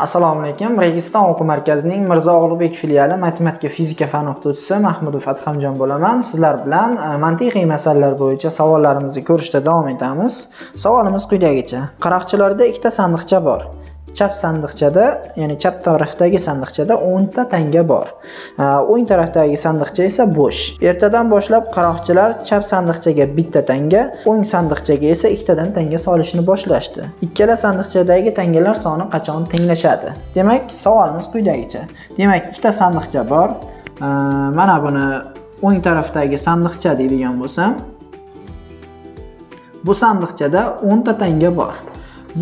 Assalomu alaykum. Registon o'quv markazining Mirzo Ulug'bek filiali matematika, fizika fan o'qituvchisi Mahmudov Adhamjon bo'laman. Sizlar bilan mantiqiy masalalar bo'yicha savollarimizni ko'rishda davom etamiz. Savolimiz quyidagicha. Qaroqchilarda ikkita sandiqcha bor. Chap sandiqchada, ya'ni chap tarafdagi sandiqchada 10 ta tanga bor. O'ng tarafdagi sandiqcha esa bo'sh. Ertadan boshlab qaroqchilar chap sandiqchaga bitta tanga, o'ng sandiqchaga esa ikkitadan tanga solishni boshlashdi. Ikkala sandiqchadagi tangalar soni qachon tenglashadi? Demak, savolimiz quyidagicha. Demak, ikkita sandiqcha bor. Mana buni o'ng tarafdagi sandiqcha deydigan bo'lsam, bu sandiqchada 10 ta tanga bor.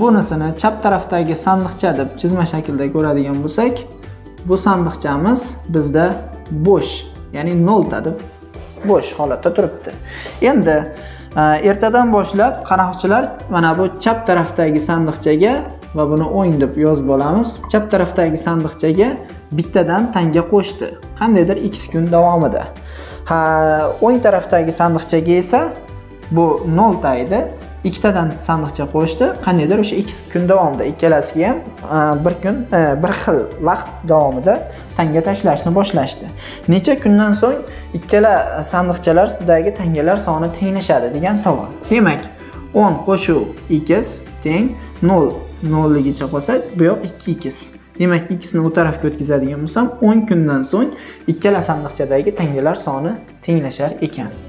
Bunisini chap tarafdagi sandiqcha deb chizma shaklda ko'radigan bo'lsak, bu sandiqchamiz bizda bo'sh, ya'ni 0 ta deb bo'sh holatda turibdi. Endi ertadan boshlab qaroqchilar mana bu chap tarafdagi sandiqchaga va buni o'ng deb yozib olamiz. Chap tarafdagi sandiqchaga bittadan tanga qo'shdi. Qandaydir x kun davomida. O'ng tarafdagi sandiqchaga esa bu 0 ta edi. Ikkitadan sandiqcha qo'shdi. Qandaydir o'sha 2 kun davomida ikkalasiga ham bir xil vaqt davomida tanga tashlashni boshlashdi. Necha kundan so'ng ikkala sandiqchalardagi tangalar soni tenglashadi degan savol. Demak, 10 qo'shuv 2 teng 0 0 ligicha qolsa, bu yoq 2 2. Demak, x ni u tarafga o'tkazadigan bo'lsam, 10 kundan so'ng ikkala sandiqchadagi tangalar soni tenglashar ekan.